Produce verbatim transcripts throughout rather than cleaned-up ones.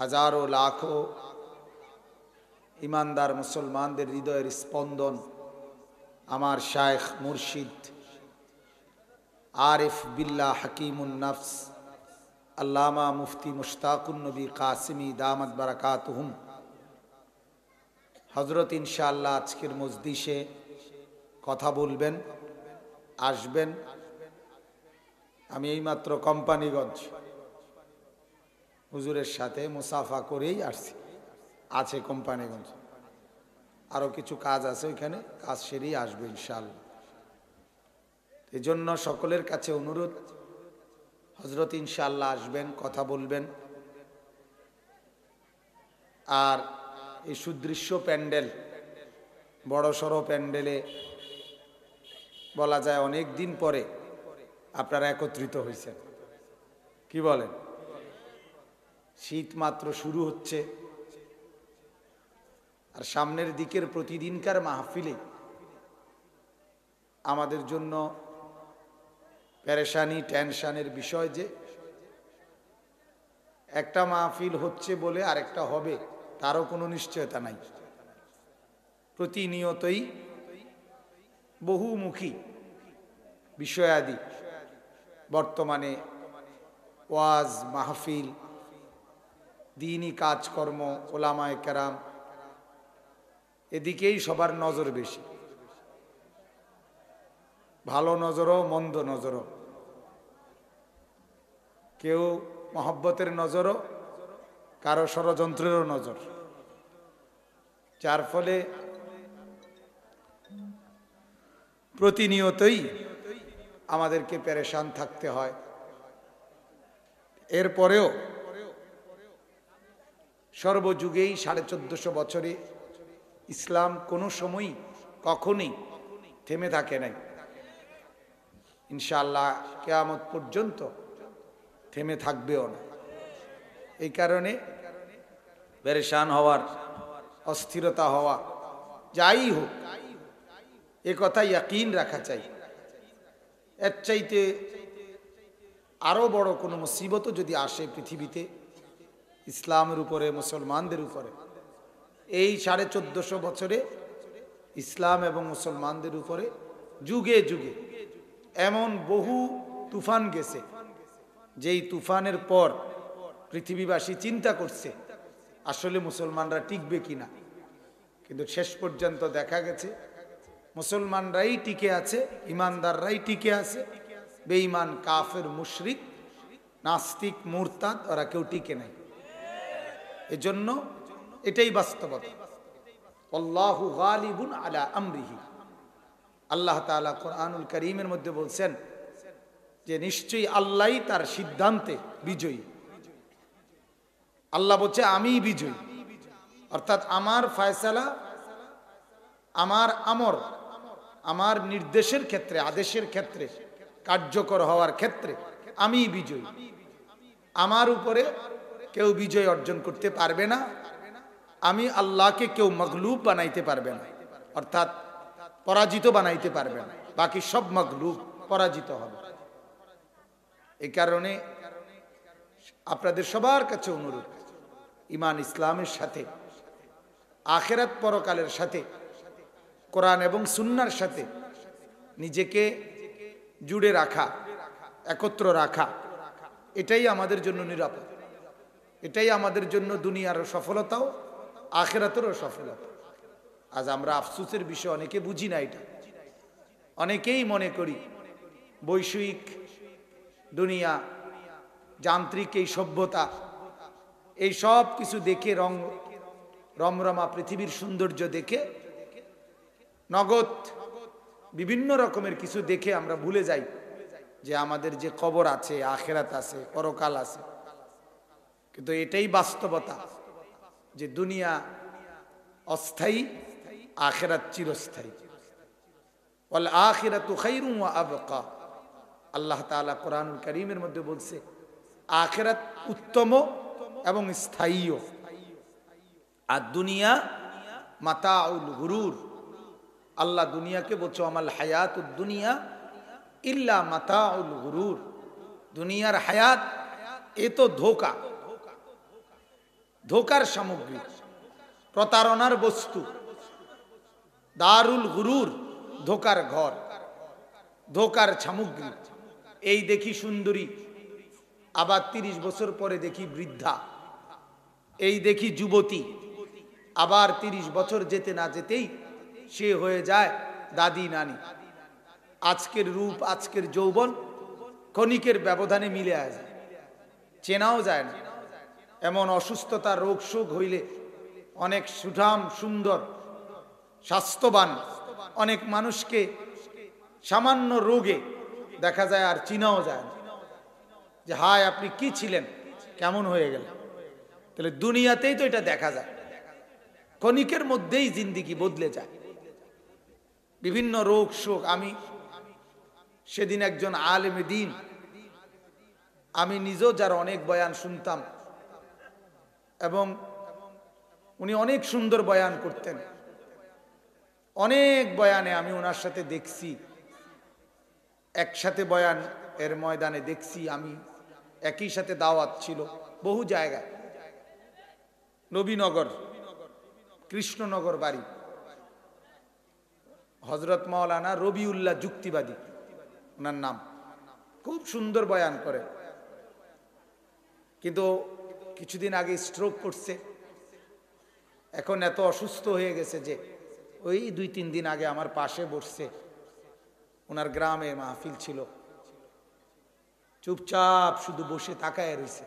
हजारों लाखों ईमानदार मुसलमान हृदय स्पंदन आमार शायख मुर्शिद आरिफ बिल्ला हकीमुन नफ्स अल्लामा मुफ्ती मुश्ताकुन नबी कासिमी दामत बरकातुहुम हजरत इंशाअल्लाह आजकेर मजलिसे कथा बोलबेन आसबेन। आमी एइमात्र कोम्पानीगंज हुजूरेर साथे मुसाफा करेई आसछि आछे कोम्पानीगंज आरो किछु काज आछे ओइखाने काज सेरेई आसबो इंशाअल्लाह। एजोन्नो सकलेर काछे अनुरोध हजरत इंशाअल्लाह आसबेन कथा बोलबेन। आर ए सुदृश्य पैंडल बड़ो सड़ो पैंडले बला जाए अनेक दिन परे आपनारा एकत्रित हइसेन कि बोलेन। शीत मात्र शुरू होच्छे आर सामनेर दिकेर प्रतिदिनकार महफिले आमादेर जोन्नो पेरेशानी टेंशनेर विषय जे एकटा महफिल होच्छे बोले आरेकटा होबे तारो कोनो निश्चयता नाई। प्रतिनियतई बहुमुखी विषय आदि बर्तमाने वाज महफिल दीनी काजकर्म ओलामाए कराम एदिकेई सबार नजर बेशी, भालो नजरो मंद नजरो, केउ मोहब्बतेर नजरो कारो षड़यंत्रेर नजर, जार फले प्रतिनियतई आमादेरके परेशान थाकते हय। एरपरेओ सर्वयुगेई साढ़े चौदशो बछरे इस्लाम कोनो समय कखनोई थेमे थाके नाई, इंशाअल्लाह कियामत पर्यन्त थेमे थाकबेओ ना। एई कारणे परेशान हवार अस्थिरता हवा जाई होक एक कथा याकीन रखा चाहिए। एर चाहते आरो बड़ो कोनो मुसीबत जदि आसे पृथिवीते इस्लामेर उपरे मुसलमानदेर उपरे एई साढ़े चौदशो बछरे इस्लाम एवं मुसलमानदेर उपरे जुगे जुगे एमन बहु तुफान गेछे जेई तुफानेर पर पृथिवीबासी चिंता करछे आसले मुसलमानरा टिकबे किना, किन्तु शेष पर्यन्त देखा गेछे मुसलमानराई टिके आछे, ईमानदारराई टिके आछे, बेईमान काफेर मुशरिक नास्तिक मुर्ताद ओरा केउ टिके नाई। एजोन्नो এটাই বাস্তবতা। আল্লাহু গালিবুন আলা আমরিহি। আল্লাহ তাআলা কুরআনুল কারীমের মধ্যে বলেন যে নিশ্চয়ই আল্লাহই তার সিদ্ধান্তে বিজয়ী। আল্লাহ বলছে আমিই বিজয়ী, অর্থাৎ আমার ফয়সালা আমার আমর আমার নির্দেশের ক্ষেত্রে আদেশের ক্ষেত্রে কার্যকর হওয়ার ক্ষেত্রে আমিই বিজয়ী। আমার উপরে কেউ বিজয় অর্জন করতে পারবে না, आमी अल्लाह के क्यों मगलूब बनाइते पारबे ना अर्थात पराजित बनाइते पारबे ना, बाकी सब मगलूब पराजित होबे। एई कारणे आपनादेर सबार काछे अनुरोध ईमान इस्लामेर साथे आखिरत परकालेर साथे कुरान एवं सुन्नार साथे निजेके जुड़े राखा एकत्र राखा एटाई आमादेर जोन्नो निरापद, एटाई आमादेर जोन्नो दुनियार सफलताओ आखिरतेर सफलता। आज आमरा अफसोसेर विषय अनेके बुझी ना, एटा अनेकेई मने करी वैश्विक दुनिया जान्त्रिक एई सभ्यता एई सब किछु देखे रंग रमरमा पृथिवीर सौंदर्य देखे नगद विभिन्न रकमेर किछु देखे आमरा भूले जाई जे आमादेर जे कबर आछे आखिरात आछे परकाल आछे, किन्तु एटाई बास्तबता जे दुनिया अस्थायी आखिरत चिरस्थायी। वल आखिरतु खैरुन व अबका। अल्लाह ताआला कुरानुल करीमेर मध्ये बोलছে आखिरत उत्तम एवं स्थायी और दुनिया माताउल गुरूर। अल्लाह दुनिया के बोलছে अमल हयातुद दुनिया इल्ला माताउल गुरूर। दुनियार हयात ए तो धोखा, धोकार सामग्री प्रतारणार वस्तु दारुल गुरूर धोकार घर धोकार सामग्री এই দেখি সুন্দরী আবার তিরিশ বছর পরে দেখি বৃদ্ধা এই দেখি যুবতী আবার তিরিশ বছর যেতে না যেতেই সে হয়ে যায় দাদি নানি আজকের রূপ আজকের যৌবন ক্ষণিকের ব্যবধানে মিলে আসে চেনাও যায় না এমন অসুস্থতা রোগ শোক হইলে অনেক সুঠাম সুন্দর স্বাস্থ্যবান অনেক মানুষকে সামান্য রোগে দেখা যায় আর চিনাও যায় না যে হায় আপনি কি ছিলেন কেমন হয়ে গেলেন তাহলে দুনিয়াতেই তো এটা দেখা যায় ক্ষণিকের মধ্যেই জিন্দেগি বদলে যায় বিভিন্ন রোগ শোক আমি সেদিন একজন আলেমে দিন আমি নিজেও যার অনেক বয়ান শুনতাম এবং উনি অনেক সুন্দর বয়ান করতেন অনেক বয়ানে আমি ওনার সাথে দেখছি একসাথে বয়ান এর ময়দানে দেখছি আমি একই সাথে দাওয়াত ছিল বহু জায়গায় নবীনগর কৃষ্ণনগর বাড়ি হযরত মাওলানা রবিউল্লাহ যুক্তিবাদী ওনার নাম খুব সুন্দর বয়ান করে কিন্তু কিছুদিন আগে স্ট্রোক করছে এখন এত অসুস্থ হয়ে গেছে যে ওই দুই তিন দিন আগে আমার পাশে বসছে ওনার গ্রামে মাহফিল ছিল চুপচাপ শুধু বসে তাকায় রয়েছে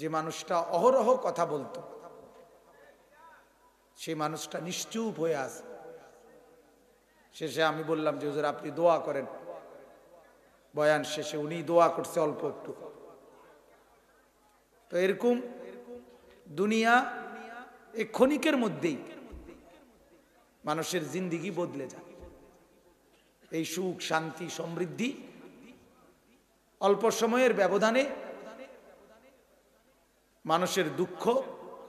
যে মানুষটা অহরহ কথা বলতো সেই মানুষটা নিশ্চুপ হয়ে আছে শেষে আমি বললাম যে হুজুর আপনি দোয়া করেন বয়ান শেষে উনি দোয়া করছে অল্প একটু তো এরকম দুনিয়া এই ক্ষণিকের মধ্যেই মানুষের জিন্দেগি বদলে যায় এই সুখ শান্তি সমৃদ্ধি অল্প সময়ের ব্যবধানে মানুষের দুঃখ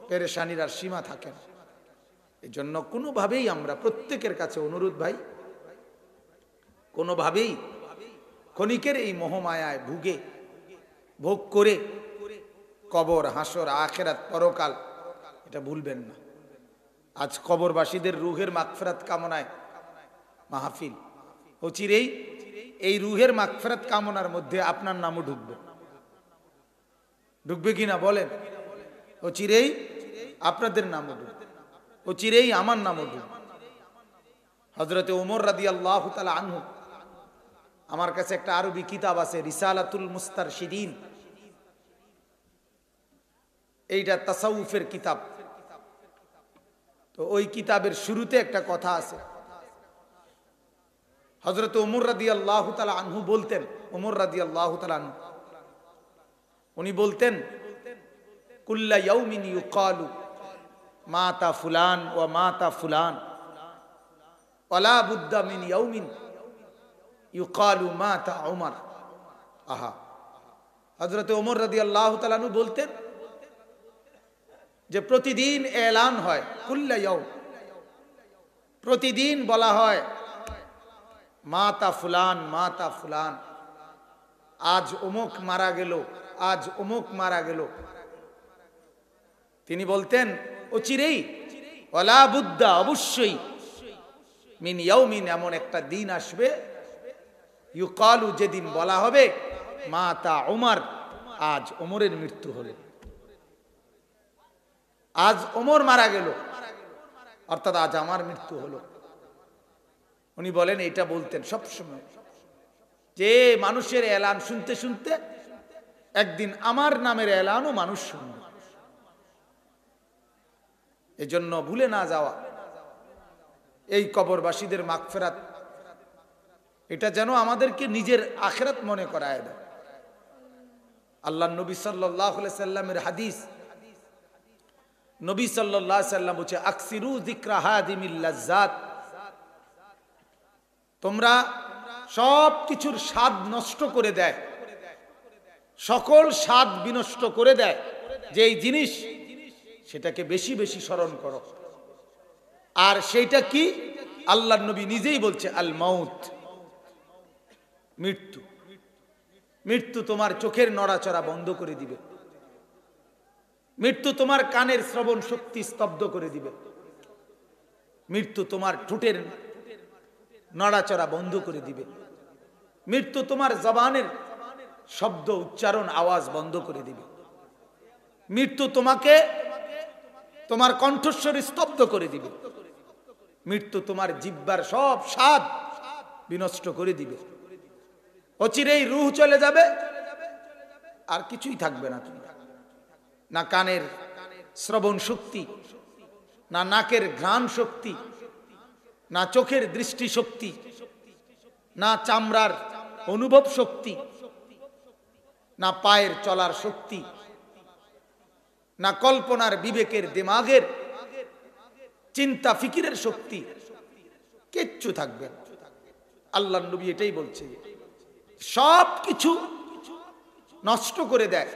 পেরেশানির আর সীমা থাকে না এই জন্য কোনোভাবেই আমরা প্রত্যেকের কাছে অনুরোধ ভাই কোনোভাবেই ক্ষণিকের এই মোহমায়ায় ভুগে ভোগ করে কবর হাসর আখেরাত পরকাল এটা ভুলবেন না আজ কবরবাসীদের রুহের মাগফিরাত কামনায় মাহফিল অচিরেই এই রুহের মাগফিরাত কামনার মধ্যে আপনার নামও ঢুকবে ঢুকবে কিনা বলেন অচিরেই আপনাদের নামও ঢুকবে অচিরেই আমার নামও ঢুকবে হযরত ওমর রাদিয়াল্লাহু তাআলা আনহু আমার কাছে একটা আরবি কিতাব আছে রিসালাতুল মুস্তারশিদিন এইটা তাসাউফের কিতাব তো ওই কিতাবের শুরুতে একটা কথা আছে হযরত ওমর রাদিয়াল্লাহু তাআলা আনহু বলতেন ওমর রাদিয়াল্লাহু তাআলা আনহু উনি বলতেন কুল্লা ইয়াউমিন ইউকালু মাতা ফুলান ওয়া মাতা ফুলান ওয়ালা বুদ্দা মিন ইয়াউমিন ইউকালু মাতা ওমর আহা হযরত ওমর রাদিয়াল্লাহু তাআলা আনহু বলতেন যে প্রতিদিন এলান হয় কুল্লা ইয়াউম প্রতিদিন বলা হয় মাতা ফুলান মাতা ফুলান আজ অমুক মারা গেল আজ অমুক মারা গেল তিনি বলতেন অচিরেই ওয়ালা বুদ্দা অবশ্যই মিন ইয়াউমিন এমন একটা দিন আসবে ইউকালু যেদিন বলা হবে মাতা ওমর আজ ওমরের মৃত্যু হলো আজ ওমর মারা গেল অর্থাৎ আজ আমার মৃত্যু হলো উনি বলেন এটা বলতেন সব সময় যে মানুষের এলান শুনতে শুনতে একদিন আমার নামের এলানও মানুষ শুনবে এজন্য ভুলে না যাওয়া এই কবরবাসীদের মাগফিরাত এটা যেন আমাদেরকে নিজের আখিরাত মনে করায় দেয় আল্লাহর নবী সাল্লাল্লাহু আলাইহি সাল্লামের হাদিস নবী সাল্লাল্লাহু আলাইহি সাল্লাম বলেছে আকসিরু যিকরা হাদিমিল লাযাত তোমরা সব কিছুর স্বাদ নষ্ট করে দেয় সকল স্বাদ বিনষ্ট করে দেয় যেই জিনিস সেটাকে বেশি বেশি স্মরণ করো আর সেইটা কি আল্লাহর নবী নিজেই বলছে আল মাউত মৃত্যু মৃত্যু তোমার চোখের নড়াচড়া বন্ধ করে দিবে मृत्यु तुम्हार कानेर श्रवण शक्ति स्तब्ध करे दिबे, मृत्यु तुम्हार ठुटेर नड़ाचड़ा बंध करे दिबे, मृत्यु तुम्हार जबानेर शब्द उच्चारण आवाज बंध करे दिबे, मृत्यु तुम्हाके तुम्हार कण्ठस्वर स्तब्ध करे दिबे, मृत्यु तुम्हार जिब्बार सब स्वाद विनष्ट करे दिबे। अचिरेई रूह चले जाबे, आर किछुई थाकबे ना, ना कानेर श्रवण शक्ति, ना नाकेर घ्राण शक्ति, ना चोखेर दृष्टि शक्ति, ना चामड़ार अनुभव शक्ति, ना पायर चलार शक्ति, ना कल्पनार विवेकेर दिमागेर चिंता फिकिरेर शक्ति किच्छु थाकबे ना। आल्लाहर नबी एटाई बोलছে सब किछु नष्ट करे देয়,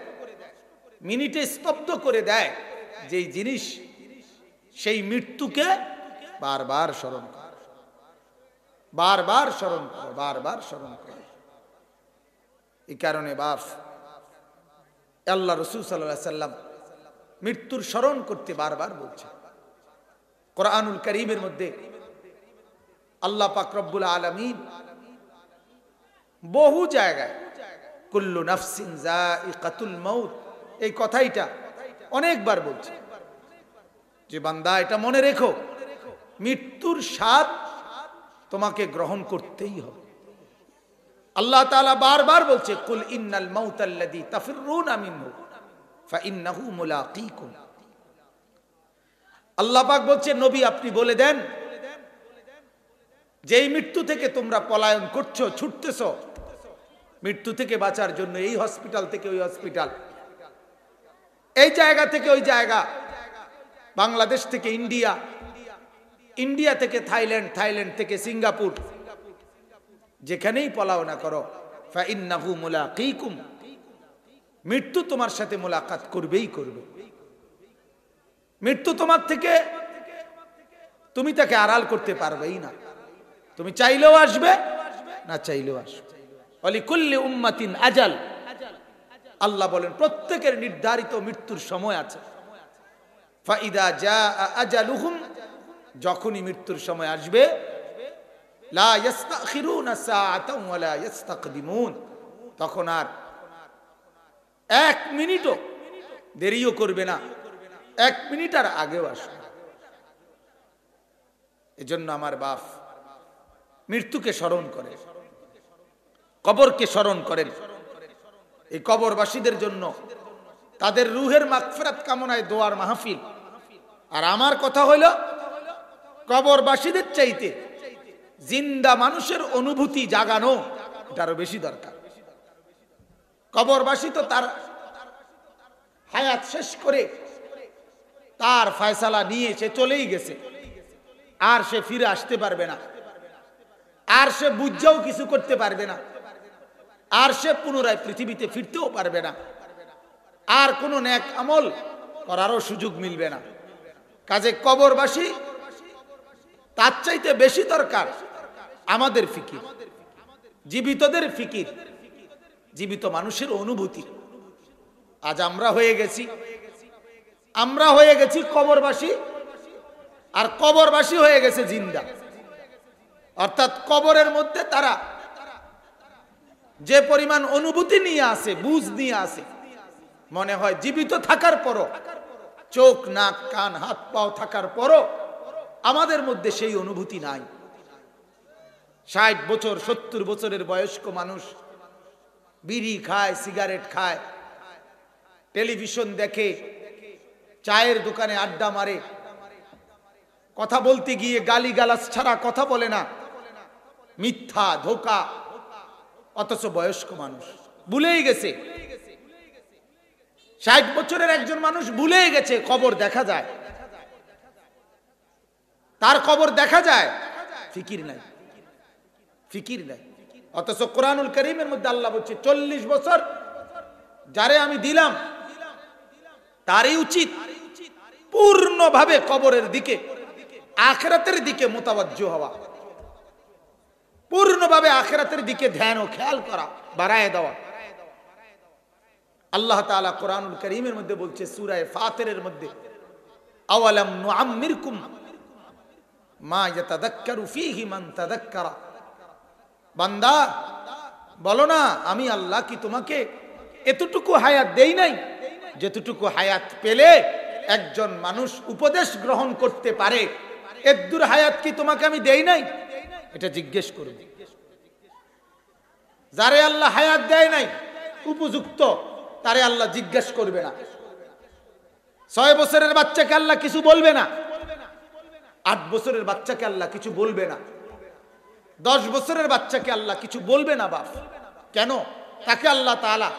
मिनिटे स्तब्ध करे দেয় যেই জিনিস, সেই মৃত্যুকে বারবার স্মরণ কর, বারবার স্মরণ কর, বারবার স্মরণ কর। এই কারণে বাপ আল্লাহ রাসূল সাল্লাল্লাহু আলাইহি সাল্লাম মৃত্যুর স্মরণ করতে বারবার বলছে। কোরআনুল কারীমের মধ্যে আল্লাহ পাক রব্বুল আলামিন বহু জায়গায় কুল্লু নাফসিন যায়িকাতুল মাউত এই কথাইটা অনেকবার বলছে যে বান্দা এটা মনে রেখো, মৃত্যুর স্বাদ তোমাকে গ্রহণ করতেই হবে। আল্লাহ তাআলা বারবার বলছে কুল ইন্নাল মাউতাল্লাযী তাফিরুনা মিনহু ফাইন্নাহু মুলাকীকুম। আল্লাহ পাক বলছে নবী আপনি বলে দেন যেই মৃত্যু থেকে তোমরা পলায়ন করছো, ছুটতেছো, মৃত্যু থেকে বাঁচার জন্য এই হসপিটাল থেকে ওই হসপিটাল, এই জায়গা থেকে ওই জায়গা, বাংলাদেশ থেকে ইন্ডিয়া, ইন্ডিয়া থেকে থাইল্যান্ড, থাইল্যান্ড থেকে সিঙ্গাপুর, যেখানেই পলাও না করো ফাইন্নাহু মুলাকীকুম, মৃত্যু তোমার সাথে মোলাকাত করবেই করবে। মৃত্যু তোমার থেকে তুমি তাকে আড়াল করতে পারবেই না, তুমি চাইলেও আসবে না চাইলেও আসবে। ওয়ালিকুল্লি উম্মাতিন আজাল, আল্লাহ বলেন প্রত্যেকের নির্ধারিত মৃত্যুর সময় আছে। ফাইদা জা আজালুহুম, যখনই মৃত্যুর সময় আসবে লা ইস্তাখিরুনা সাআতাও ওয়া লা ইস্তাকদিমুন, তখন আর এক মিনিটও দেরিও করবে না, এক মিনিট আর আগেও আসবে। এজন্য আমার বাপ মৃত্যুকে স্মরণ করে, কবরকে স্মরণ করেন। এই কবরবাসীদের জন্য তাদের রুহের মাগফিরাত কামনায় দোয়ার মাহফিল। আর আমার কথা হইল কবরবাসীদের চাইতে জিন্দা মানুষের অনুভূতি জাগানো এটারও বেশি দরকার। কবরবাসী তো তার হায়াত শেষ করে তার ফয়সালা নিয়ে সে চলেই গেছে, আর সে ফিরে আসতে পারবে না, আর সে বুঝাও কিছু করতে পারবে না, আর সে পুনরায় পৃথিবীতে ফিরতেও পারবে না, আর কোনো নেক আমল করারও সুযোগ মিলবে না। কাজে কবরবাসী তার চাইতে বেশি দরকার আমাদের ফিকির, জীবিতদের ফিকির, জীবিত মানুষের অনুভূতি। আজ আমরা হয়ে গেছি, আমরা হয়ে গেছি কবরবাসী, আর কবরবাসী হয়ে গেছে জিন্দা। অর্থাৎ কবরের মধ্যে তারা যে পরিমাণ অনুভূতি নিয়ে আসে, বুঝ নিয়ে আসে, মনে হয় জীবিত থাকার পরও, চোখ নাক কান হাত পাও থাকার পরও আমাদের মধ্যে সেই অনুভূতি নাই। ষাট বছর সত্তর বছরের বয়স্ক মানুষ বিড়ি খায়, সিগারেট খায়, টেলিভিশন দেখে, চায়ের দোকানে আড্ডা মারে, কথা বলতে গিয়ে গালিগালাজ ছাড়া কথা বলে না, মিথ্যা ধোঁকা। অথচ বয়স্ক মানুষ ভুলেই গেছে, ষাট বছরের একজন মানুষ ভুলেই গেছে কবর দেখা যায়, তার কবর দেখা যায়, ফিকির নাই, ফিকির নাই। অথচ কোরআনুল কারীমের মধ্যে আল্লাহ বলছে চল্লিশ বছর যারে আমি দিলাম তারই উচিত পূর্ণভাবে কবরের দিকে, আখিরাতের দিকে মুতাওয়াজ্জহ হওয়া, পূর্ণভাবে আখিরাতের দিকে ধ্যান ও খেয়াল করা, বাড়ায় দেওয়া। अल्लाह ताला कुरानुल करीमेर मध्य बोलते सूराए फातिरेर मध्य अवलम नुअम्मिरकुम मा यतदक्करु फीहि मन तदक्करा बंदा बोलो ना आमी अल्लाह की तुम्हें एतटुकु हायात देई नाई जेतटुकु हायात पेले एकजन मानुष उपदेश ग्रहण करते पारे एदुर हायात की तुम्हें आमी देई नाई एटा जिज्ञेस करो जारे अल्लाह हायात देय नाई उपयुक्त तारे अल्लाह जिज्ञेस करबे ना छय बछरेर बाच्चाके अल्लाह किछु बोलबे ना आठ बछरेर बाच्चाके अल्लाह किछु बोलबे ना दस बछरेर बाच्चाके अल्लाह किछु बोलबे ना बाप केनो ताके अल्लाह ताआला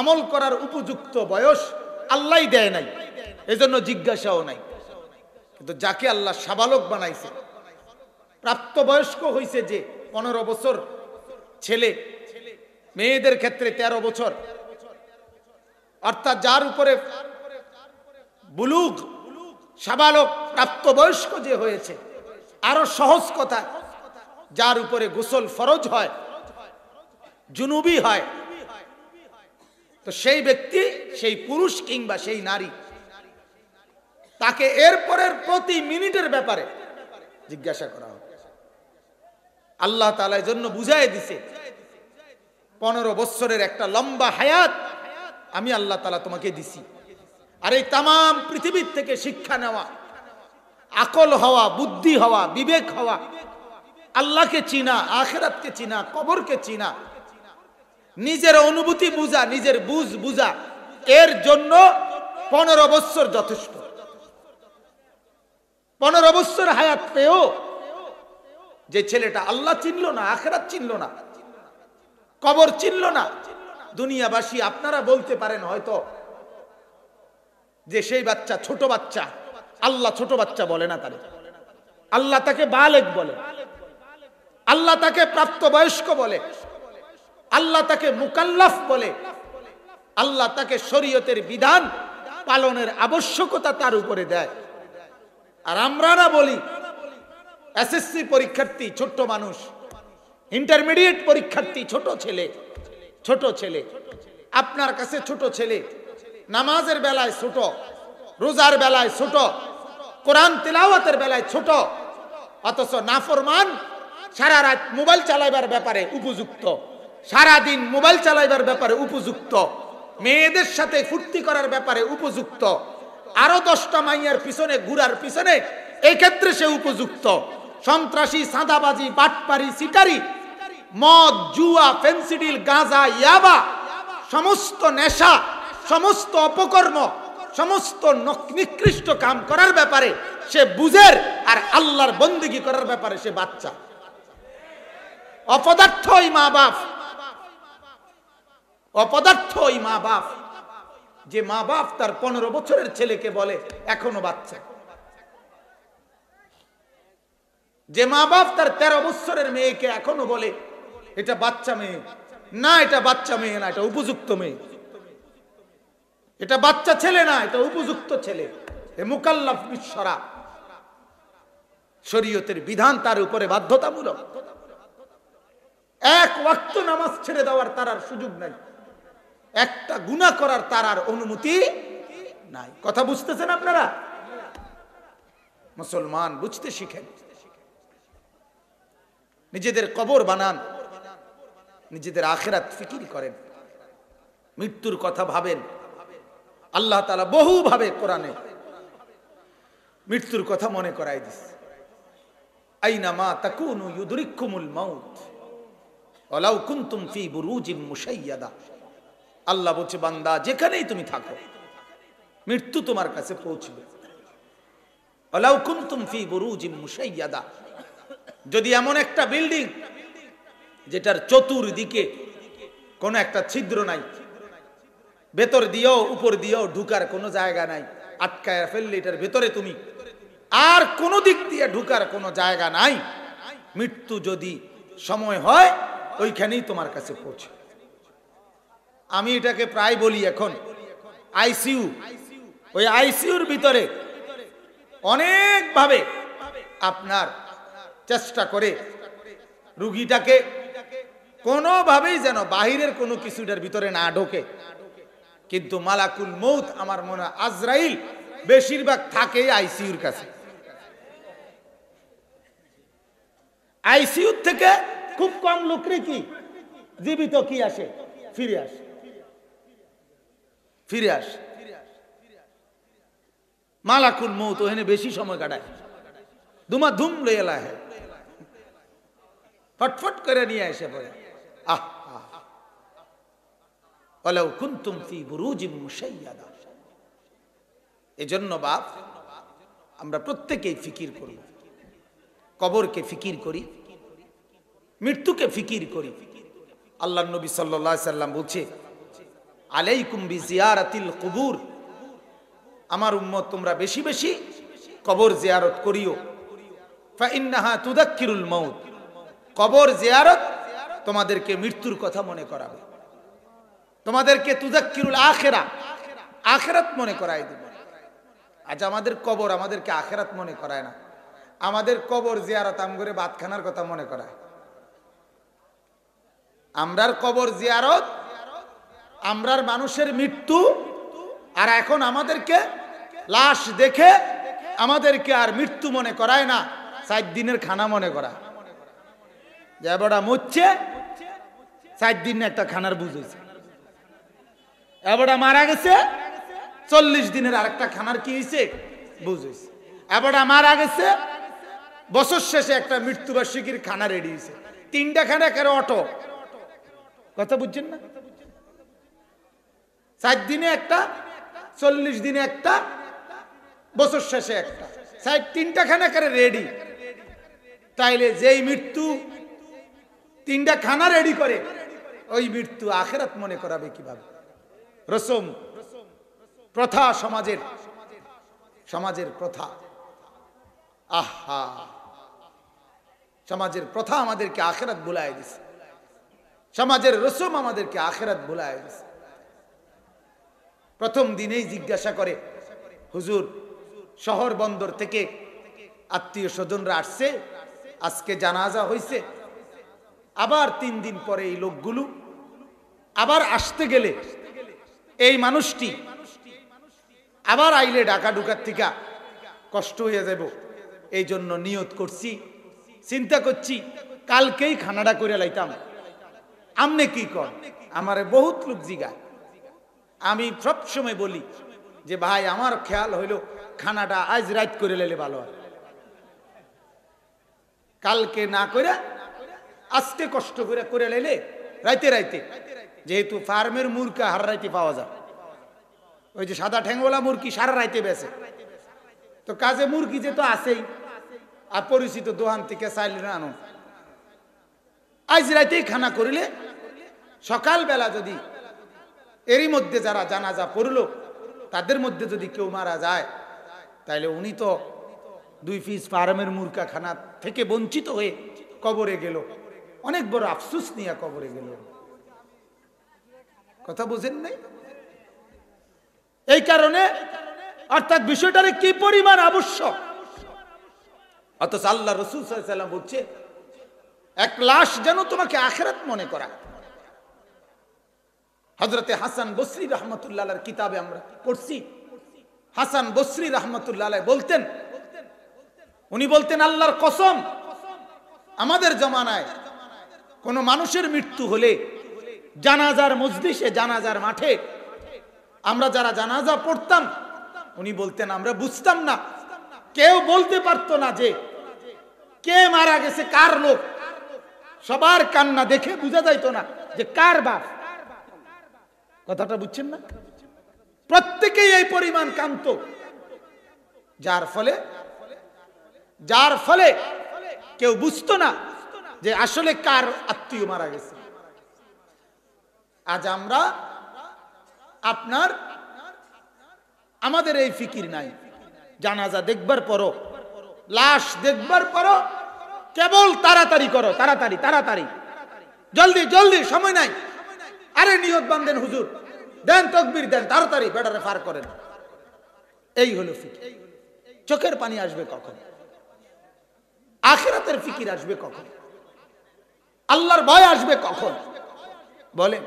আমল করার উপযুক্ত বয়স আল্লাহই দেয় নাই এজন্য জিজ্ঞাসাও নাই কিন্তু যাকে আল্লাহ সাবালক বানাইছে প্রাপ্ত বয়স্ক হইছে যে পনেরো বছর ছেলে মেয়েদের ক্ষেত্রে তেরো বছর অর্থাৎ যার উপরে বুলুগ সাবালক প্রাপ্ত বয়স্ক যে হয়েছে আরো সহজ কথা যার উপরে গোসল ফরজ হয় জুনুবি হয় तो सेई व्यक्ति सेई पुरुष किंबा सेई नारी ताके एर परेर प्रति मिनिटेर ब्यापारे जिज्ञासा करा होय आल्लाह ताआला एर जोन्नो बुझाय दिसे पंद्रह बछरेर एकटा लम्बा हायात आमी आल्लाह ताआला तोमाके दिसी आर एई तमाम पृथिबीर थेके शिक्षा नेওয়া आकल हवा बुद्धि हवा विवेक हवा आल्लाहके चिना आखिरातके चिना कबरके चिना निजेर अनुभूति बुझा निजेर बुझ बुझा एर जोन्नो पंद्रह बछर यथेष्ट पंद्रह बछर हायात पेओ जे छेलेटा आल्लाह चिनलो ना आखिरात चिनलो ना कबर चिनलो ना दुनियाबासी आपनारा बोलते पारेन हयतो जे सेई बाच्चा छोट बाच्चा आल्लाह छोट बाच्चा बोले ना तारे आल्लाह ताके बालेग बोले आल्लाह ताके प्राप्तबयस्क बोले আল্লাহ তাকে মুকাল্লাফ বলে আল্লাহ তাকে শরীয়তের বিধান পালনের আবশ্যকতা তার উপরে দেয় আর আমরা না বলি এসএসসি পরীক্ষার্থী ছোট মানুষ ইন্টারমিডিয়েট পরীক্ষার্থী ছোট ছেলে ছোট ছেলে আপনার কাছে ছোট ছেলে নামাজের বেলায় ছোট রোজার বেলায় ছোট কোরআন তেলাওয়াতের বেলায় ছোট অথচ নাফরমান সারা রাত মোবাইল চালাবার ব্যাপারে উপযুক্ত सारा दिन मोबाइल चालाइबार ब्यापारे उपयुक्त मेयेदेर साथे फुर्ती करार ब्यापारे उपयुक्त आरो दशटा माइयार पिछने घुरार पिछने एई क्षेत्रे से उपयुक्त सन्त्रासी सादाबाजी बाटपारी सिटारी मद जुआ फेंसिडिल गांजा याबा समस्त नेशा समस्त अपकर्म समस्त निकृष्ट काम करार ब्यापारे से बुझेर आर आल्लाहर बंदगी करार ब्यापारे से बाच्चा अपदार्थई मा बाप अपदार्थ ओई मा बाप जे मा बाप तार पंद्रह बछरेर छेलेके बोले एखोनो बाच्चा जे मा बाप तार तेरह बछरेर मेयेके एखोनो बोले एटा बाच्चा मेये ना एटा बाच्चा मेये ना एटा उपयुक्त मेये एटा बाच्चा छेले ना एटा उपयुक्त छेले ए मुकल्लफ बिशरा शरीयतेर विधान तार उपरे बाध्यतामूलक एक वक्त नामाज छेड़े देवार तार आर सुयोग नाई একটা গুনাহ করার তার আর অনুমতি নাই কথা বুঝতেছেন আপনারা মুসলমান বুঝতে শিখেন নিজেদের কবর বানান নিজেদের আখিরাত ফিকির করেন মৃত্যুর কথা ভাবেন আল্লাহ তাআলা বহু ভাবে কোরআনে মৃত্যুর কথা মনে করায় দিয়েছে আইনা মা তাকুনু ইউদরিকুমুল মাউত ওয়ালাউ কুনতুম ফি বুরুজিন মুশাইয়াদা আল্লাহ বলছে বান্দা যেখানেই তুমি থাকো মৃত্যু তোমার কাছে পৌঁছবে আলাউ কুনতুম ফি বুরুজিন মুশাইয়াদা যদি এমন একটা বিল্ডিং যেটার চতুর্দিকে কোনো একটা ছিদ্র নাই ভেতর দিও উপর দিও ঢোকার কোনো জায়গা নাই আটকায় ফেললে এটার ভিতরে তুমি আর কোন দিক দিয়ে ঢোকার কোনো জায়গা নাই মৃত্যু যদি সময় হয় ওইখানেই তোমার কাছে পৌঁছবে आमी एटाके प्राय बोली एखन आईसीयू ओई आईसीयूर भितरे अनेक भावे आपनार चेष्टा करे रुगीटाके कोनोभाबेई जेन बाहिरेर कोनो किछुटार भितरे ना ढोके किन्तु मालाकुल मौत आमार मना आजराइल बेशिरभाग थाके आईसीयूर काछे आईसीयू थेके खूब कम लोकेर कि जीवित कि आसे फिरे आसे फिरे आसे मालाकुल मौत ओखाने बेशी समय काटाय धुमाधुम लइया लाए फटफट करे निये आसे पड़े आह ولو كنتم في بروج مشيدة এজন্য বাপ আমরা প্রত্যেকই ফিকির করি কবরকে ফিকির করি মৃত্যুকে ফিকির করি আল্লাহর নবী সাল্লাল্লাহু আলাইহি সাল্লাম বলছে আলাইকুম বিজিয়ারাতিল কুবুর আমার উম্মত তোমরা বেশি বেশি কবর জিয়ারত করিও ফাইন্নাহা তুযাক্কিরুল মাউত কবর জিয়ারত তোমাদেরকে মৃত্যুর কথা মনে করাবে তোমাদেরকে তুযাক্কিরুল আখিরা আখিরাত মনে করায় দিবে আজ আমাদের কবর আমাদেরকে আখিরাত মনে করায় না আমাদের কবর জিয়ারত আম করে ভাতখানার কথা মনে করায় আমরার কবর জিয়ারত আমরার মানুষের মৃত্যু আর এখন আমাদেরকে লাশ দেখে আমাদেরকে আর মৃত্যু মনে করায় না সাত দিনের খানা মনে করায় যা বড় মুচ্ছে সাত দিন একটা খানার বুঝ হইছে एबड़ा मारा गेছে চল্লিশ দিনের আরেকটা খানার কি হইছে বুঝ হইছে এবারে মারা গেছে বছর শেষে একটা মৃত্যুবার্ষিকীর খানা রেডি হইছে তিনটা খানা এর অটো কথা বুঝছেন না সাত দিনে একটা চল্লিশ দিনে একটা বছর শেষে একটা সাত তিনটা খানা করে রেডি তাইলে যেই মৃত্যু তিনটা খানা রেডি করে ওই মৃত্যু আখিরাত মনে করাবে কিভাবে रसम प्रथा समाजेर समाजेर प्रथा आहा समाजेर प्रथा आमादेरके आखिरत भुलाए दिस समाजेर रसम आमादेरके आखिरत भुलाए दिस प्रथम दिनेई जिज्ञासा करे हुजूर शहर बंदर थेके आत्मीय स्वजनरा आसछे आजके जानाजा हइछे आबार तीन दिन परे एई लोकगुलो आबार आसते गेले এই মানুষটি আবার আইলে ঢাকা ঢুকার থেকে কষ্ট হয়ে যাব এই জন্য নিয়ত করছি চিন্তা করছি কালকেই খানাটা করে লাইতাম আমনে কি কর আমারে বহুত লোক জিগায় আমি সব সময় বলি যে ভাই আমার খেয়াল হইল খানাটা আজ রাত করে লাইলে ভালো হয় কালকে না করে আজকে কষ্ট করে করে লাইলে রাতে রাতে যেহেতু ফার্মের মুরগি হার রাতে পাওয়া যায় ওই যে সাদা ঠ্যাংওয়ালা মুরগি সারা রাতে বেঁচে তো কাজে মুরগি যে তো আছেই আর পরিচিত দোকান থেকে চাইলে না আনো আজ রাতেই খানা করিলে সকালবেলা যদি এরই মধ্যে যারা জানাজা পড়লো তাদের মধ্যে যদি কেউ মারা যায় তাহলে উনি তো দুই পিস ফার্মের মুরগি খানা থেকে বঞ্চিত হয়ে কবরে গেল অনেক বড় আফসোস নিয়ে কবরে গেল कथा बुझें नहीं कारण अर्थात विषयटारे कि परिमाण आवश्यक अथच आल्लाह रसूल सल्लल्लाहु अलैहि वसल्लम बोलछे एक लाश जानो तुम्हें आखिरत मने कराय हजरते हासान बसरी रहमतुल्लाह अलैहिर किताबे आमरा पढ़छी हासान बसरी रहमतुल्लाह अलैहि बोलतेन उनी बोलतेन आल्लाहर कसम आमादेर जमानाय कोनो मानुषेर मृत्यु होले জানাজার মজলিসে জানাজার মাঠে আমরা যারা জানাজা পড়তাম উনি বলতেন আমরা বুঝতাম না কেউ বলতে পারতো না যে কে মারা গেছে কার লোক সবার কান্না দেখে বোঝা যাইতো না যে কার বাপ কথাটা বুঝছেন না প্রত্যেকই এই পরিমাণ কাঁদতো যার ফলে যার ফলে কেউ বুঝতো না যে আসলে কার আত্মীয় মারা গেছে आज आमरा आपनार आमादेर एई फिकिर नाई जानाजा देखबार परो लाश देखबार परो केवल ताड़ाताड़ी करो ताड़ाताड़ी ताड़ाताड़ी जल्दी जल्दी समय नाई अरे नियत बांधेन हुजूर देन तकबीर देन ताड़ाताड़ी बेटारे फार करेन एई हलो फिकिर चोखेर पानी आसबे कखन आखिरातेर फिकिर आसबे कखन आल्लाहर भय आसबे कखन बोलेन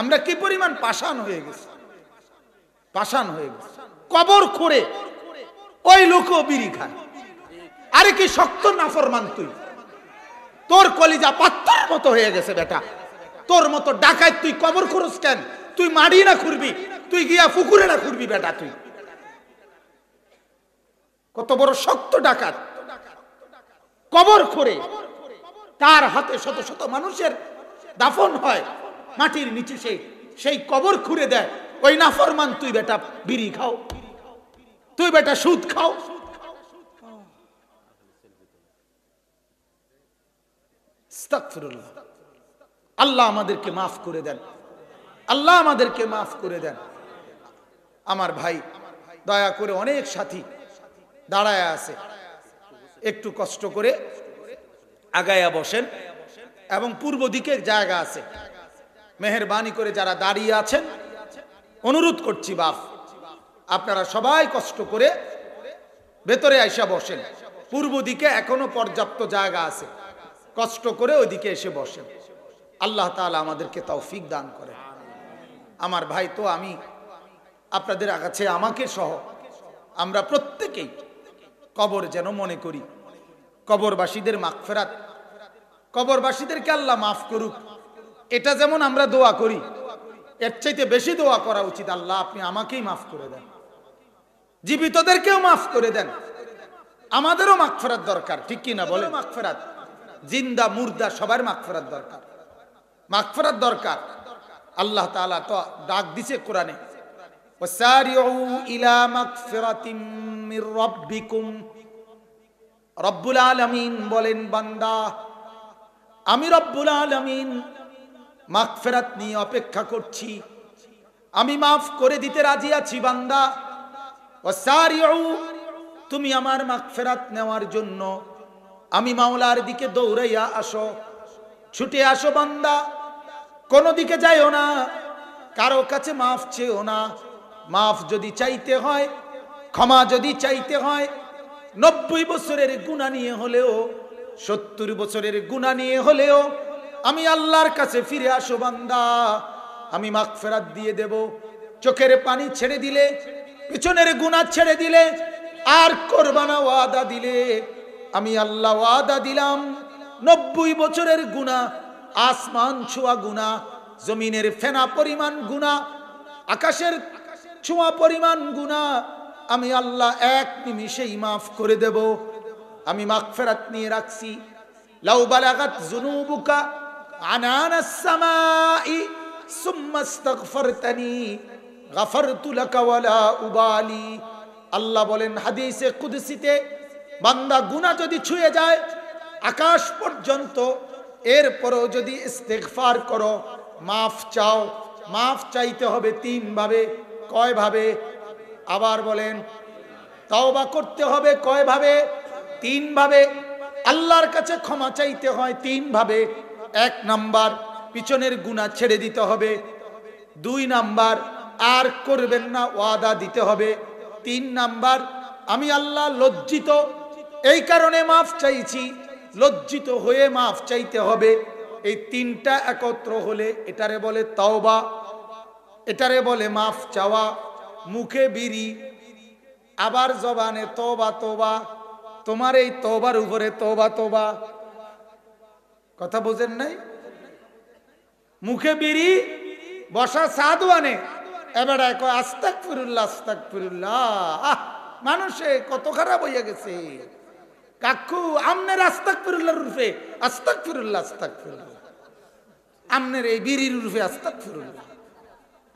আমরা কি পরিমাণ পাষাণ হয়ে গেছি पाषाण हो गए कबर खोरे ओई लोको बीड़ी खाय अरे कि शक्त नाफरमान तुई तोर कलिजा पत्थर मतो हो गेছে बेटा तोर मतो डाकायत तुई कबर खोरस केन तुई माड़ी ना खुरबी तुई गिया फुकुरे ना खुरबी बेटा तुई কত বড় শক্ত ডাকাত কবর খোরে তার হাতে শত শত মানুষের দাফন হয় মাটির নিচে সেই সেই কবর খুঁড়ে দেয় ওই নাফরমান তুই বেটা বিড়ি খাও তুই বেটা সুদ খাও আস্তাগফিরুল্লাহ আল্লাহ আমাদেরকে maaf করে দেন আল্লাহ আমাদেরকে maaf করে দেন আমার ভাই দয়া করে অনেক সাথী দাঁড়ায় আছে একটু কষ্ট করে আগায়া বসেন এবং পূর্ব দিকে জায়গা আছে মেহেরবানি করে যারা দাঁড়িয়ে আছেন অনুরোধ করছি বাপ আপনারা সবাই কষ্ট করে ভেতরে আইসা বসেন পূর্ব দিকে এখনো পর্যাপ্ত জায়গা আছে কষ্ট করে ওইদিকে এসে বসেন আল্লাহ তাআলা আমাদেরকে তৌফিক দান করেন আমার ভাই তো আমি আপনাদের কাছে আমাকে সহ আমরা প্রত্যেকই কবর যেন মনে করি কবরবাসীদের মাগফিরাত কবরবাসীদেরকে আল্লাহ maaf করুক এটা যেমন আমরা দোয়া করি এর চাইতে বেশি দোয়া করা উচিত আল্লাহ আপনি আমাকেই maaf করে দেন জীবিতদেরকেও maaf করে দেন আমাদেরও মাগফিরাত দরকার ঠিক কি না বলেন মাগফিরাত জিন্দা মুর্দা সবার মাগফিরাত দরকার মাগফিরাত দরকার আল্লাহ তাআলা তো ডাক দিয়েছে কোরআনে ওয়াসারিউ ইলা মাগফিরাতিম মির রাব্বিকুম রব্বুল আলামিন বলেন বান্দা আমি রব্বুল আলামিন মাগফিরাত নিয়ে অপেক্ষা করছি আমি maaf করে দিতে রাজি আছি বান্দা ওয়াসারিউ তুমি আমার মাগফিরাত নেওয়ার জন্য আমি মাওলার দিকে দৌড়াইয়া আসো ছুটে আসো বান্দা কোন দিকে যাইও না কারো কাছে maaf চেও না maaf যদি চাইতে হয় ক্ষমা যদি চাইতে হয় নব্বই বছরের গুনাহ নিয়ে হলেও সত্তর বছরের গুনাহ নিয়ে হলেও আমি আল্লাহর কাছে ফিরে আসো বান্দা আমি মাগফিরাত দিয়ে দেব চোখের পানি ছেড়ে দিলে পিছনের গুনাহ ছেড়ে দিলে আর করব না ওয়াদা দিলে আমি আল্লাহ ওয়াদা দিলাম নব্বই বছরের গুনাহ আসমান ছোঁয়া গুনাহ জমিনের ফেনা পরিমাণ গুনাহ আকাশের ছোঁয়া পরিমাণ গুনাহ আমি আল্লাহ এক নিমিষেই maaf করে দেব আমি মাগফিরাত নিয়ে রাখছি লাউ বালাগাত যুনুবুকা আনানাস সামাই সুম্মা ইস্তাগফারতানি গফারতু লাকা ওয়ালা উবালি আল্লাহ বলেন হাদিসে কুদসিতে বান্দা গুনাহ যদি ছুঁয়ে যায় আকাশ পর্যন্ত এরপরও যদি ইস্তেগফার করো maaf চাও maaf চাইতে হবে তিন ভাবে কয় ভাবে আবার বলেন তওবা করতে হবে কয় ভাবে তিন ভাবে আল্লাহর কাছে ক্ষমা চাইতে হয় তিন ভাবে এক নাম্বার পিছনের গুনাহ ছেড়ে দিতে হবে দুই নাম্বার আর করবেন না ওয়াদা দিতে হবে তিন নাম্বার আমি আল্লাহ লজ্জিত এই কারণে maaf চাইছি লজ্জিত হয়ে maaf চাইতে হবে এই তিনটা একত্র হলে এটারে বলে তওবা এটারে বলে maaf চাওয়া মুখে বিড়ি আবার জবানে তওবা তওবা তোমার এই তওবার উপরে তওবা তওবা কথা বুঝেন নাই মুখে বিড়ি বসা সাধুয়ানে এবারে কয় আস্তাগফিরুল্লাহ আস্তাগফিরুল্লাহ আহ মানুষে কত খারাপ হইয়া গেছে কাকু আমনের আস্তাগফিরুল্লাহর রূপে আস্তাগফিরুল্লাহ আস্তাগফিরুল্লাহ আমনের এই বিড়ির রূপে আস্তাগফিরুল্লাহ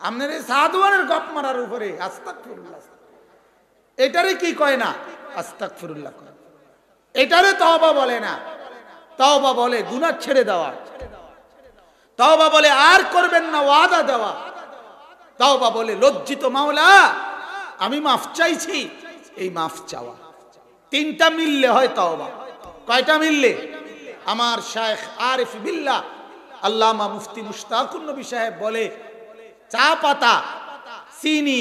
আমনের এই সাধুয়ানের গপ মারার উপরে আস্তাগফিরুল্লাহ এটারে কি কয় না আস্তাগফিরুল্লাহ কয় এটারে তওবা বলে না তওবা বলে গুনাহ ছেড়ে দেওয়া তওবা বলে আর করবেন না ওয়াদা দেওয়া তওবা বলে লজ্জিত মাওলা আমি maaf চাইছি এই maaf চাওয়া তিনটা মিললে হয় তওবা কয়টা মিললে আমার শাইখ আরিফ বিল্লাহ আল্লামা মুফতি মুশতাকুন নবী সাহেব বলে চা পাতা চিনি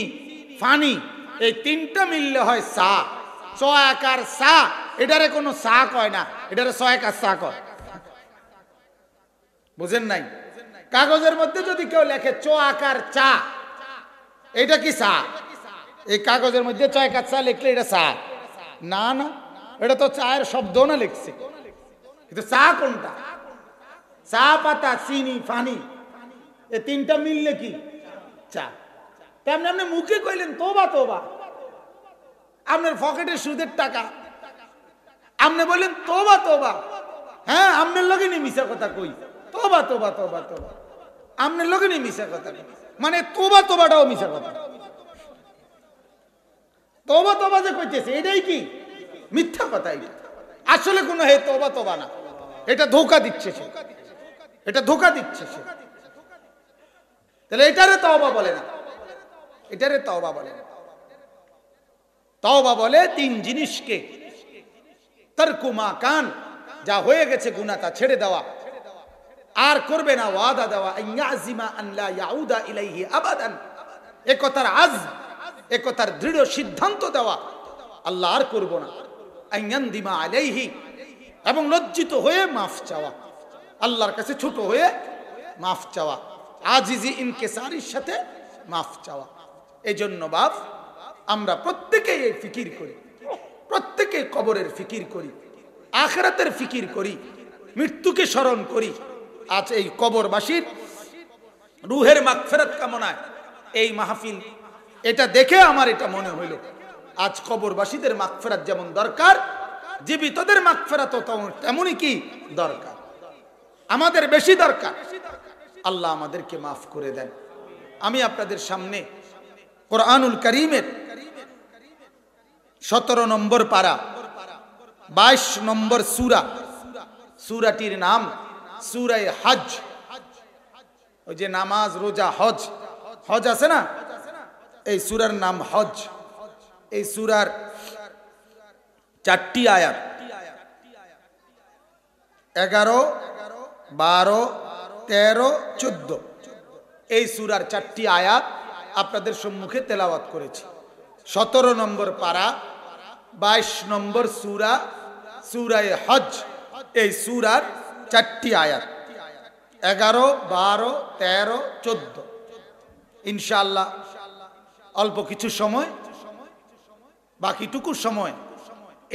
পানি এই তিনটা মিললে হয় চা চয়াকার চা এটারে কোনো চা কয় না এটারে চয়াকার চা কয় বুঝেন নাই কাগজের মধ্যে যদি কেউ লেখে চয়াকার চা এটা কি চা एक कागज़ेर मध्ये चाय काच्चा लिखले एटा चा ना ना एटा तो चायेर शब्द ना लिखछे किन्तु चा कोनटा चा पाता चीनी पानी ए तीनटा मिलले कि चा तेमनि आपनि मुखे कइलेन तोबा तोबा आपनार पकेटे सुदेर टाका आपनि बोलेन तोबा तोबा हाँ आपनार लगे नि मिशा कथा कई तोबा तोबा तोबा तोबा आपनार लगे नि मिशा कथा माने तोबा तोबाटाओ मिशा कथा तोबा तोबा जे कइतेছে এটাই কি মিথ্যা কথা এটা আসলে কোনো হে তওবা তওবা না এটা ধোঁকা দিচ্ছে সে এটা ধোঁকা দিচ্ছে সে তাহলে এটারে তওবা বলে না এটারে তওবা বলে না তওবা বলে তিন জিনিসকে তারকু মা কান যা হয়ে গেছে গুনাহ তা ছেড়ে দেওয়া আর করবে না ওয়াদা দেওয়া ইয়াজিমা আন লা ইয়াউদা ইলাইহি আবাদান এই কথার আজ एक कथार दृढ़ सिद्धांत देवा आल्लाह आर करब ना आइयान्दिमा आलैहि एवं लज्जित हुए माफ चावा आल्लाहर काछे छोट हुए माफ चावा आजिजी इनकिसारेर साथे माफ चावा एजोन्नो बाप आमरा प्रत्येकेई एई फिकिर करी प्रत्येकेई कबरेर फिकिर करी आखिरातेर फिकिर करी मृत्युके स्मरण करी आज एई कबरबासीर रूहेर मागफिरात कामनाय एई महफिल এটা দেখে আমার এটা মনে হইল আজ কবরবাসীদের মাগফিরাত যেমন দরকার জীবিতদের মাগফিরাত তেমনই কি দরকার আমাদের বেশি দরকার আল্লাহ আমাদেরকে maaf করে দেন আমি আপনাদের সামনে কোরআনুল কারীমের सत्रह নম্বর পারা बाईस নম্বর সূরা সূরাটির নাম সূরা হজ ওই যে নামাজ রোজা হজ হজ আছে না এই সূরার নাম হজ এই সূরার চারটি আয়াত এগারো বারো তেরো চোদ্দ এই সূরার চারটি আয়াত আপনাদের সম্মুখে তেলাওয়াত করেছি सत्रह নম্বর পারা बाईस নম্বর সূরা সূরা হজ এই সূরার চারটি আয়াত এগারো বারো তেরো চোদ্দ ইনশাআল্লাহ অল্প কিছু সময় বাকিটুকু সময়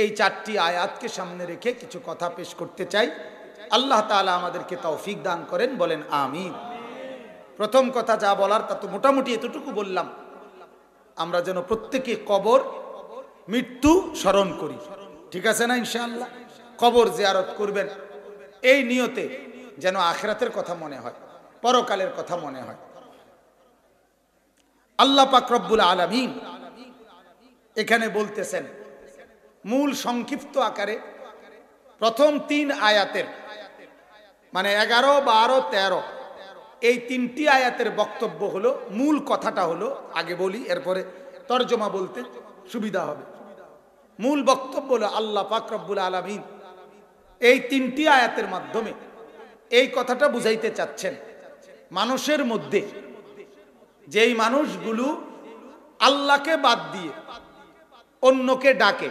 এই চারটি আয়াতকে সামনে রেখে কিছু কথা পেশ করতে চাই আল্লাহ তাআলা আমাদেরকে তৌফিক দান করেন বলেন আমিন প্রথম কথা যা বলার তা তো মোটামুটি এতটুকু বললাম আমরা যেন প্রত্যেককে কবর মৃত্যু স্মরণ করি ঠিক আছে না ইনশাআল্লাহ কবর জিয়ারত করবেন এই নিয়তে যেন আখিরাতের কথা মনে হয় পরকালের কথা মনে হয় আল্লাহ পাক রব্বুল আলামিন এখানে বলতেছেন মূল সংক্ষিপ্ত আকারে প্রথম তিন আয়াতের মানে এগারো বারো তেরো এই তিনটি আয়াতের বক্তব্য হলো মূল কথাটা হলো আগে বলি এরপরে তরজমা বলতে সুবিধা হবে মূল বক্তব্য হলো আল্লাহ পাক রব্বুল আলামিন এই তিনটি আয়াতের মাধ্যমে এই কথাটা বুঝাইতে চাচ্ছেন মানুষের মধ্যে যেই মানুষগুলো আল্লাহকে বাদ দিয়ে অন্যকে ডাকে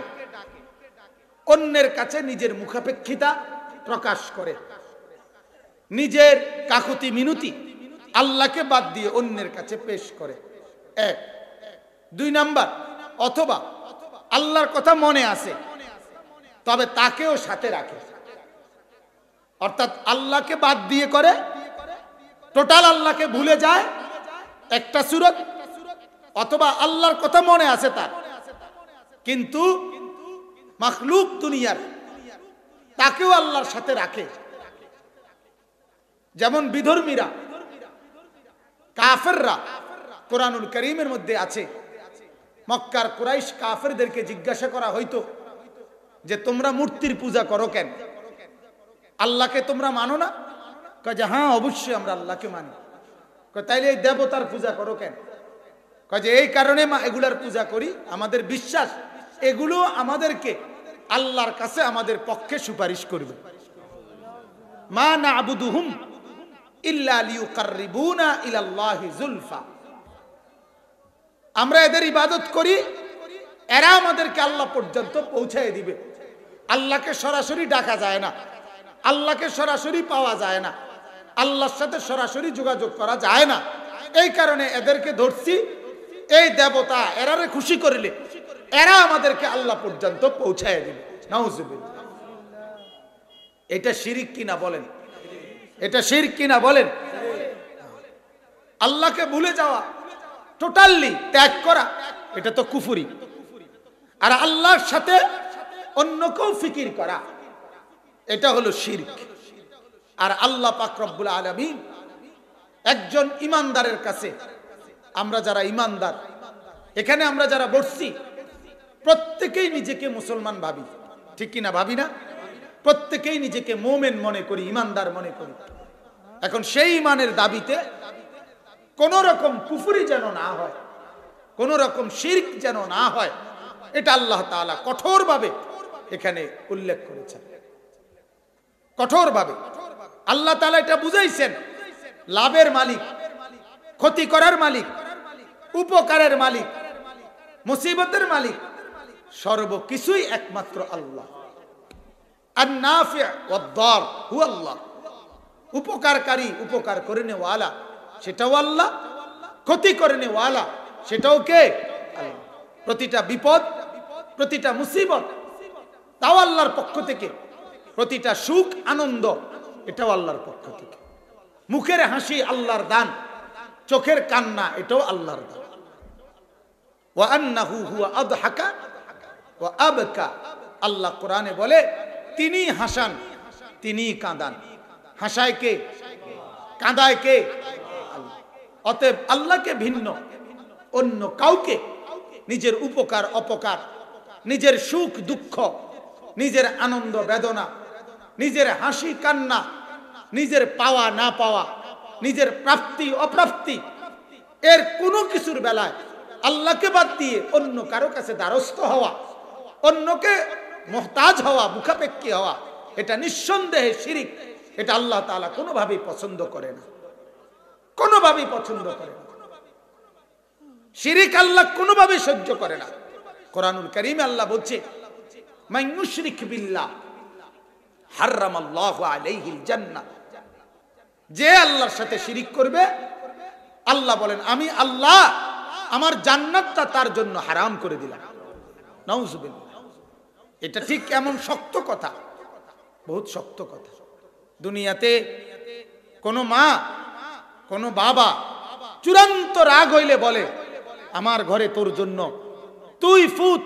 অন্যের কাছে নিজের মুখাপেক্ষিতা প্রকাশ করে নিজের কাকুতি মিনতি আল্লাহকে বাদ দিয়ে অন্যের কাছে পেশ করে এক দুই নাম্বার অথবা আল্লাহর কথা মনে আসে তবে তাকেও সাথে রাখে অর্থাৎ আল্লাহকে বাদ দিয়ে করে টোটাল আল্লাহকে ভুলে যায় একটা সুরত অথবা আল্লাহর কথা মনে আছে তার কিন্তু মাখলুক দুনিয়ার তাকেও আল্লাহর সাথে রাখে যেমন বিধর্মীরা কাফেররা কোরআনুল কারীমের মধ্যে আছে মক্কার কুরাইশ কাফেরদেরকে জিজ্ঞাসা করা হয়তো যে তোমরা মূর্তির পূজা করো কেন আল্লাহকে তোমরা মানো না কয় যে হ্যাঁ অবশ্যই আমরা আল্লাহকে মানি তাইলে এই দেবতার পূজা করো কেন কয় এই কারণে এগুলার পূজা করি আমাদের বিশ্বাস এগুলো আমাদেরকে আল্লাহর কাছে আমাদের পক্ষে সুপারিশ করবে মা নাবুদুহুম ইল্লা লিইকাররিবুনা ইলাল্লাহি যুলফা আমরা এদের ইবাদত করি এরা আমাদেরকে আল্লাহ পর্যন্ত পৌঁছায় দিবে আল্লাহকে সরাসরি ডাকা যায় না আল্লাহকে সরাসরি পাওয়া যায় না আল্লাহর সাথে সরাসরি যোগাযোগ করা যায় না এই কারণে এদেরকে ধরছি এই দেবতা এরারে খুশি করিলে এরা আমাদেরকে আল্লাহ পর্যন্ত পৌঁছায় দিবে। নাউজুবিল্লাহ, এটা শিরক কিনা বলেন, এটা শিরক কিনা বলেন। আল্লাহকে ভুলে যাওয়া, টোটালি ত্যাগ করা, এটা তো কুফরি। আর আল্লাহর সাথে অন্যকেও ফিকির করা, এটা হলো শিরক। আর আল্লাহ পাক রব্বুল আলামিন একজন ইমানদারের কাছে, আমরা যারা ইমানদার এখানে আমরা যারা বসছি প্রত্যেকেই নিজেকে মুসলমান ভাবি, ঠিক কিনা ভাবি না? প্রত্যেকেই নিজেকে মোমেন মনে করি, ইমানদার মনে করি। এখন সেই ইমানের দাবিতে কোন রকম কুফরি যেন না হয়, কোন রকম শিরক যেন না হয়, এটা আল্লাহ তাআলা কঠোরভাবে এখানে উল্লেখ করেছেন। কঠোরভাবে আল্লাহ তাআলা এটা বুঝাইছেন, লাভের মালিক, ক্ষতি করার মালিক, উপকারের মালিক, মুসিবতের মালিক, সর্বকিছুই একমাত্র আল্লাহ। আন-নাফি' ওয়াদ-দার হুয়া আল্লাহ, উপকারকারী, উপকার করে নেওয়ালা সেটাও আল্লাহ, ক্ষতি করে নেওয়ালা সেটাও কে? আল্লাহ। প্রতিটা বিপদ, প্রতিটা মুসিবত তাও আল্লাহর পক্ষ থেকে, প্রতিটা সুখ আনন্দ এটাও আল্লাহর পক্ষ থেকে, মুখের হাসি আল্লাহর দান, চোখের কান্না এটাও আল্লাহর দান। ওয়া আন্নাহু হুয়া আদহাকা ওয়া আবকা, আল্লাহ কোরআনে বলে তিনি হাসান, তিনি কাঁদান। হাসায় কে? কাঁদায় কে? আল্লাহ। অতএব আল্লাহকে ভিন্ন অন্য কাউকে নিজের উপকার অপকার, নিজের সুখ দুঃখ, নিজের আনন্দ বেদনা, নিজের হাসি কান্না, নিজের পাওয়া না পাওয়া, নিজের প্রাপ্তি অপ্রাপ্তি, এর কোনো কিছুর বেলায় আল্লাহকে বাদ দিয়ে অন্য কারো কাছে দ্বারস্থ হওয়া, অন্যকে মোহতাজ হওয়া, মুখাপেক্ষী হওয়া, এটা নিঃসন্দেহে শিরিক। এটা আল্লাহ তাআলা কোনোভাবেই পছন্দ করে না, কোনোভাবেই পছন্দ করে না। শিরিক আল্লাহ কোনোভাবে সহ্য করে না। কোরআনুল কারীমে আল্লাহ বলছে, মান ইউশরিক বিল্লাহ হারামাল্লাহু আলাইহিল জান্নাহ, যে আল্লাহর সাথে শিরিক করবে আল্লাহ বলেন আমি আল্লাহ আমার জান্নাতটা তার জন্য হারাম করে দিলাম। নাউজুবিল্লাহ, এটা ঠিক এমন শক্ত কথা, বহুত শক্ত কথা। দুনিয়াতে কোনো মা কোনো বাবা চূড়ান্ত রাগ হইলে বলে আমার ঘরে তোর জন্য তুই ফুত,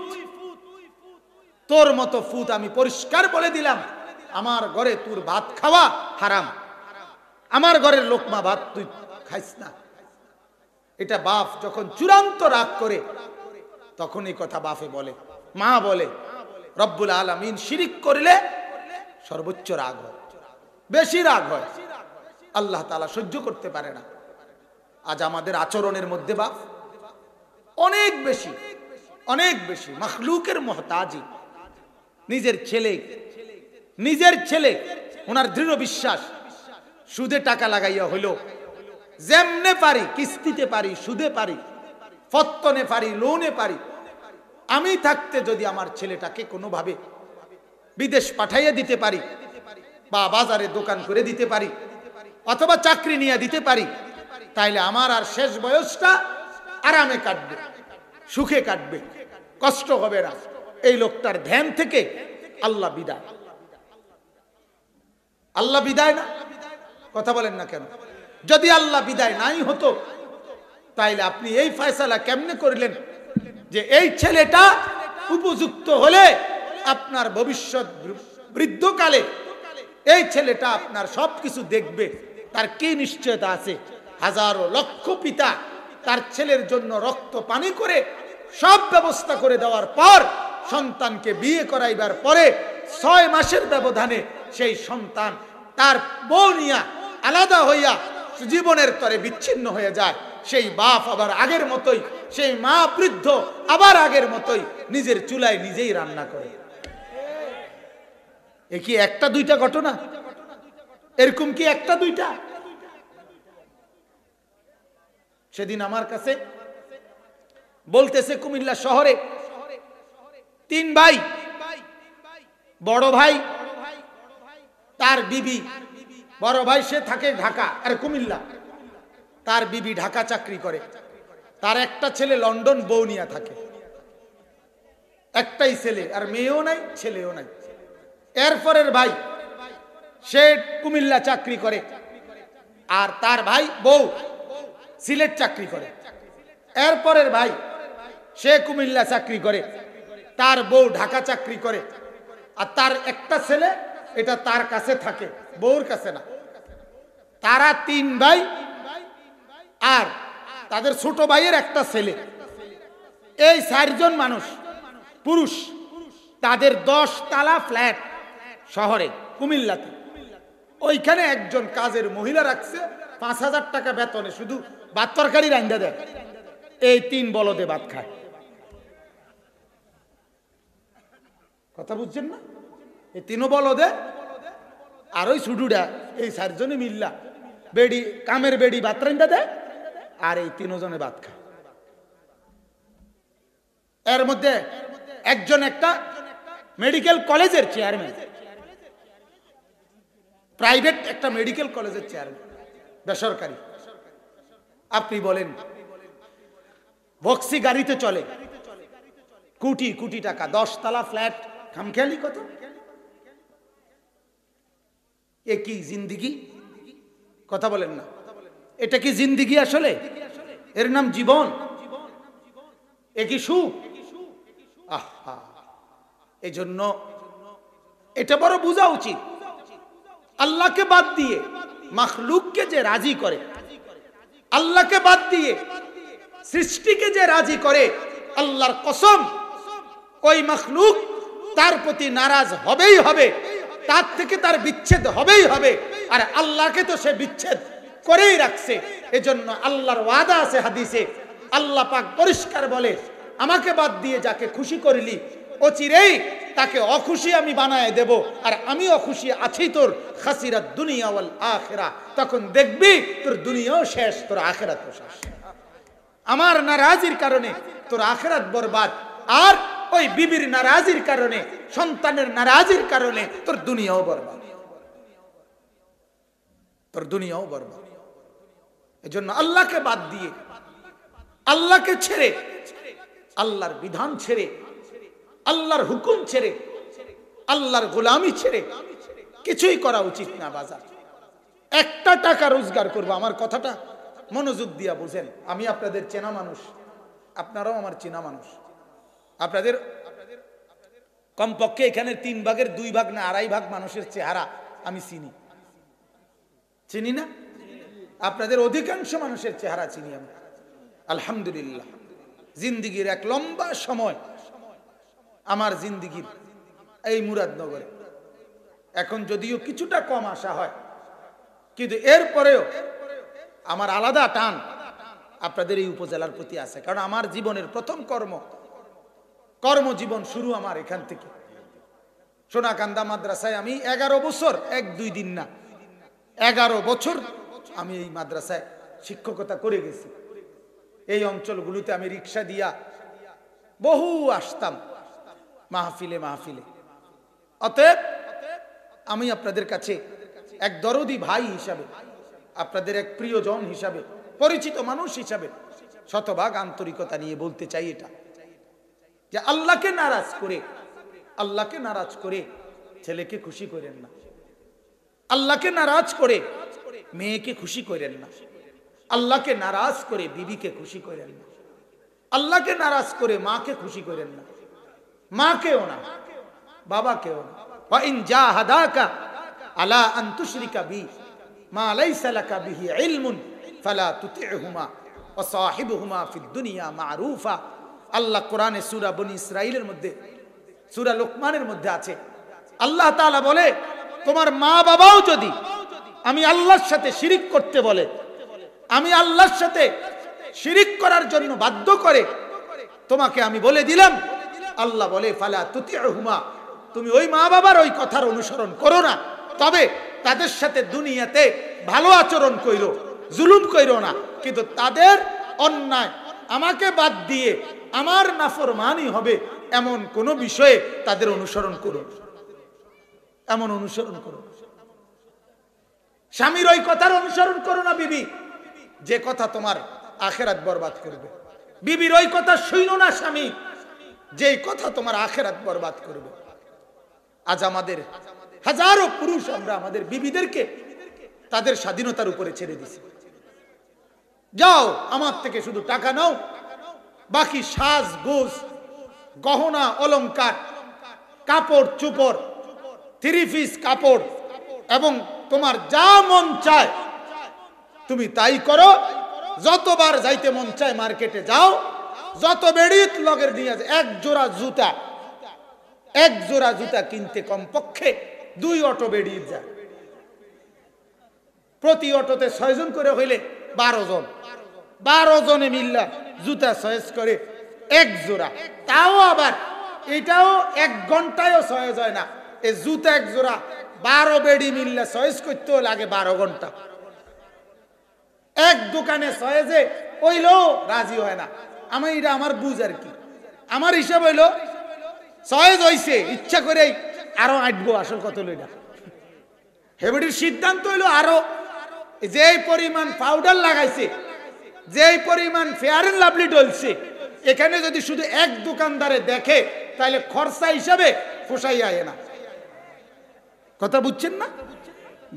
তোর মতো ফুত আমি পরিষ্কার বলে দিলাম, আমার ঘরে তোর ভাত খাওয়া হারাম, আমার ঘরের লোকমা ভাত তুই খাইস না। এটা বাপ যখন চূড়ান্ত রাগ করে তখন এই কথা বাপে বলে, মা বলে। রব্বুল আলামিন শিরিক করলে সর্বোচ্চ রাগ হয়, বেশি রাগ হয়, আল্লাহ তাআলা সহ্য করতে পারে না। আজ আমাদের আচরণের মধ্যে বাপ অনেক বেশি, অনেক বেশি মাখলুকের মোহতাজি। নিজের ছেলে, নিজের ছেলে ওনার দৃঢ় বিশ্বাস, সুদে টাকা লাগাইয়া হইল, যেমনে পারি কিস্তিতে পারি, সুদে পারি, ফত্তনে পারি, লোনে পারি, আমি থাকতে যদি আমার ছেলেটাকে কোনোভাবে বিদেশ পাঠাইয়া দিতে পারি, বা বাজারে দোকান করে দিতে পারি, অথবা চাকরি নিয়ে দিতে পারি, তাইলে আমার আর শেষ বয়সটা আরামে কাটবে, সুখে কাটবে, কষ্ট হবে না। এই লোকটার ধ্যান থেকে আল্লাহ বিদায়, আল্লাহ বিদায় না, কথা বলেন না কেন? যদি আল্লাহ বিদায় নাই হতো তাইলে আপনি এই ফয়সালা কেমনে করলেন যে এই ছেলেটা উপযুক্ত হলে আপনার ভবিষ্যৎ বৃদ্ধকালে এই ছেলেটা আপনার সবকিছু দেখবে, তার কি নিশ্চয়তা আছে? হাজারো লক্ষ পিতা তার ছেলের জন্য রক্ত পানি করে সব ব্যবস্থা করে দেওয়ার পর সন্তানকে বিয়ে করাইবার পরে ছয় মাসের ব্যবধানে সেই সন্তান তার বউ নিয়া আলাদা হইয়া জীবনের তরে বিচ্ছিন্ন হয়ে যায়। সেই বাপ আবার আগের মতোই, সেই মা বৃদ্ধ আবার আগের মতোই নিজের চুলায় নিজেই রান্না করে। এ কি একটা দুইটা ঘটনা? এরকম কি একটা দুইটা? সেদিন আমার কাছে বলতেছে কুমিল্লা শহরে তিন ভাই, বড় ভাই তার বিবি, বড় ভাই সে থাকে ঢাকা আর কুমিল্লা, তার বিবি ঢাকা চাকরি করে, तार एकटा छेले लंडन बउ निया थाके एकटाई छेले आर मेयो नाई छेलेओ नाई एरपरेर भाई से कुमिल्ला चाकरी करे आर तार भाई बउ सिलेट चाकरी करे एरपरेर भाई से कुमिल्ला चाकरी करे तार बउ ढाका चाकरी करे आर तार एकटा छेले एटा तार काछे थाके बउर काछे ना तारा तीन भाई आर तादेर छोट भाइयेर एकटा छेले एई चारजन मानुष पुरुष तादेर दस तला फ्लैट शहरे कुमिल्लाते ओइखाने एकजन काजेर महिला राखछे पाँच हजार टाका वेतने शुधु भात तरकारी रांधे देय एई तीन बलदे भात खाय कथा बुझছেন না এই তিনো বলদে আর ওই শুডুডা এই চারজনে মিল্লা बेड़ी कामेर बेड़ी भात रांधे देय आरे तीनों जने बात खाए एर मध्य एक जन एक मेडिकल कॉलेजर चेयरमैन प्राइवेट एक मेडिकल कॉलेजर चेयरमैन बेसरकारी आपनी बोलें बक्सी गाड़ी चले कोटी कोटी टाका दस तला फ्लैट खामखेयाली कत ये की जिंदगी कथा बोलें ना एटा की जिंदगी आसले एर नाम जीवन एकी सुख आहा एजन्य एटा बड़ो बुझा उचित अल्लाह के बाद दिए मखलूक के जे राजी करे अल्लाह के बाद दिए सृष्टि के जे राजी करे अल्लाहर कसम ओई मखलूक तार प्रति नाराज हबेई हबे तार थेके तार विच्छेद हबेई हबे और अल्लाह के तो से विच्छेद করেই রাখছে এজন্য আল্লাহর ওয়াদা আছে হাদিসে আল্লাহ পাক পরিষ্কার বলে আমাকে বাদ দিয়ে যাকে খুশি করলি অচিরেই তাকে অখুশি আমি বানায় দেব আর আমি অখুশি আছি তোর খাসিরাত দুনিয়া ওয়াল আখিরা তখন দেখবি তোর দুনিয়াও শেষ তোর আখিরাতও শেষ আমার নারাজির কারণে তোর আখিরাত बर्बाद আর ওই বিবির নারাজির কারণে সন্তানের নারাজির কারণে তোর দুনিয়াও बर्बाद তোর দুনিয়াও बर्बाद अल्लाह के बाद दिए अल्लाह के छेड़े अल्लाहर विधान छेड़े अल्लाहर हुकुम छेड़े अल्लाहर गुलामी छेड़े किछुई करा उचित ना बाजार एकटा टाका रोजगार करब आमार कथाटा मनोयोग दिया बुझेन आमी आपनादेर चेना मानुष आपनाराओ आमार चेना मानुष आपनादेर कमपक्षे एखाने तीन भागेर दुई भाग ना आढ़ाई भाग मानुषेर चेहारा आमी चिनी चिनी ना আপনাদের অধিকাংশ মানুষের চেহারা চিনি আমি আলহামদুলিল্লাহ জিন্দেগীর এক লম্বা সময় আমার জিন্দেগীর এই মুরাদনগরে এখন যদিও কিছুটা কম আশা হয় কিন্তু এর পরেও আমার আলাদা টান আপনাদের এই উপজেলার প্রতি আছে কারণ আমার জীবনের প্রথম কর্ম কর্মজীবন শুরু আমার এখান থেকে সোনাকান্দা মাদ্রাসায় আমি এগারো বছর এক দুই দিন না এগারো বছর আমি এই মাদ্রাসায় শিক্ষকতা করে গেছি এই অঞ্চলগুলোতে আমি রিকশা দিয়া বহু আসতাম মাহফিলে মাহফিলে অতএব আমি আপনাদের কাছে এক দরদি ভাই হিসাবে আপনাদের এক প্রিয়জন হিসাবে পরিচিত মানুষ হিসাবে শতভাগ আন্তরিকতা নিয়ে বলতে চাই এটা যে আল্লাহকে नाराज করে আল্লাহকে नाराज করে ছেলেকে খুশি করেন না আল্লাহকে नाराज করে मेये के खुशी करें ना अल्लाह के नाराज करे बीबी के खुशी करें ना अल्लाह के नाराज करे माँ के खुशी करें ना माँ के होना बाबा के होना वा इन जाहदाका अला अन तुशरिका बी मा लैसा लका बिही इल्मुन फला तुतिहुमा वा साहिबहुमा फिद दुनिया मारूफा अल्लाह कुराने सूरा बनी इसराइलेर मध्य सूरा लुकमानेर मध्य आछे अल्लाह ताआला बोले तुम्हार माँ बाबाओ जदि আমি আল্লাহর সাথে শিরিক করতে বলে আমি আল্লাহর সাথে শিরিক করার জন্য বাধ্য করে তোমাকে আমি বলে দিলাম আল্লাহ বলে ফালা তুতিহুমা তুমি ওই মা বাবার ওই কথার অনুসরণ করো না তবে তাদের সাথে দুনিয়াতে ভালো আচরণ কইরো জুলুম কইরো না কিন্তু তাদের অন্যায় আমাকে বাদ দিয়ে আমার নাফরমানি হবে এমন কোন বিষয়ে তাদের অনুসরণ করো এমন অনুসরণ করো স্বামীর ওই কথার অনুসরণ করো না বিবি যে কথা তোমার আখিরাত বরবাদ করবে। बीबीर ओई कथा शुनो ना स्वामी जे कथा तुम्हार आखिरात बर्बाद करबे। आज आमादेर हजारों पुरुष आमरा आमादेर बीबीदेरके तादेर स्वाधीनतार उपरे छेड़े दिछि। जाओ आमार थेके शुधु टाका नाओ, बाकी साज गोज गहना अलंकार कापड़ चुपड़ थ्री पिस कापड़ एवं तुम्हार जा मन चाय तुमी ताई करो। जत बार जाइते मन चाय मार्केटे जाओ, जत बेड़ित लगेर निये एक जोड़ा जूता एक जोड़ा जूता किनते कमपक्षे दुई अटो बेड़ित जाय। प्रति अटोते छय जन करे हइले बारो जन, बारो जने मिल्ला जूता सहेज करे एक जोड़ा, ताओ आबार एटाओ एक घंटायओ सहेज हय ना। ए जूता एक जोड़ा बारो बेड़ी मिल्ला सहेज करते लागे बारो घंटा। एक दुकाने सहेजे ओई लो राजी हय ना। आमार एटा आमार बुझ आर कि आमार हिसाब हइलो सहेज हইছে इच्छा करेই আরো আটবো। আসল কত হলো এটা হেবেডির সিদ্ধান্ত হইলো আরো যেই পরিমাণ পাউডার লাগাইছে যেই পরিমাণ ফেয়ার এন্ড লাভলি ডলছে এখানে যদি শুধু এক দোকানদারে দেখে তাহলে খরচা হিসাবে পোষাই আয় না। কথা বুঝছেন না?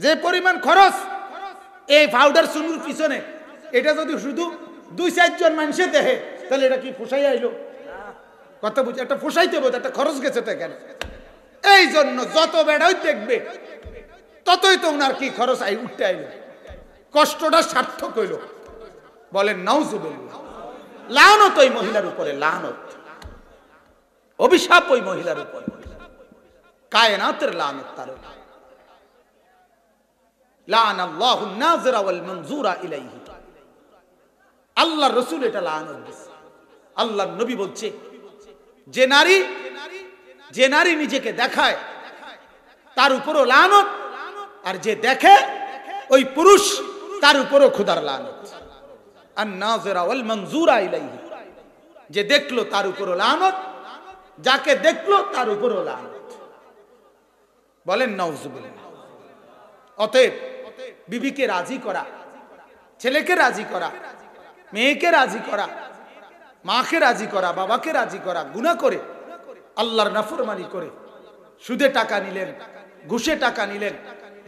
যে পরিমাণ খরচ এই পাউডার চুনুর পিছনে এটা যদি শুধু দুই চারজন মানুষে দেখে তাহলে এটা কি পোষাই আইলো? কথা বুঝে একটা পোষাইতে হবে, একটা খরচ গেছে তো এখানে। এই জন্য যত বেড়াই দেখবে ততই তো ওনার কি খরচ আই উঠতে আইলো, কষ্টটা সার্থক হইল। বলেন নাউজুবিল্লাহ। লানত ওই মহিলার উপরে, লানত অভিশাপ ওই মহিলার উপরে, কায়নাতের লানত তার উপরে। লানাল্লাহু নাযিরা ওয়াল মানযুরা ইলাইহি। আল্লাহ রসুল এটা লানত দিয়েছে। আল্লাহ নবী বলছে যে নারী যে নারী নিজেকে দেখায় তার উপরও লানত, আর যে দেখে ওই পুরুষ তার উপরও খোদার লানত। আন নাযিরা ওয়াল মানযুরা ইলাইহি। যে দেখলো তার উপরও লানত, যাকে দেখলো তার উপরও লানত। বলেন নাউযুবিল্লাহ। অতএব বিবিকে রাজি করা, ছেলেকে রাজি করা, মেয়েকে রাজি করা, মাকে রাজি করা, বাবাকে রাজি করা, গুনাহ করে আল্লাহর নাফরমানি করে সুদে টাকা নিলেন, ঘুষে টাকা নিলেন,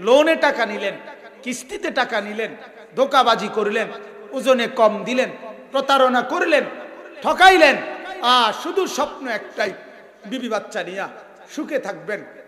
লোনে টাকা নিলেন, কিস্তিতে টাকা নিলেন, ধোকাবাজি করলেন, ওজনে কম দিলেন, প্রতারণা করলেন, ঠকাইলেন, আর শুধু স্বপ্ন একটাই বিবি বাচ্চা নিয়ে সুখে থাকবেন।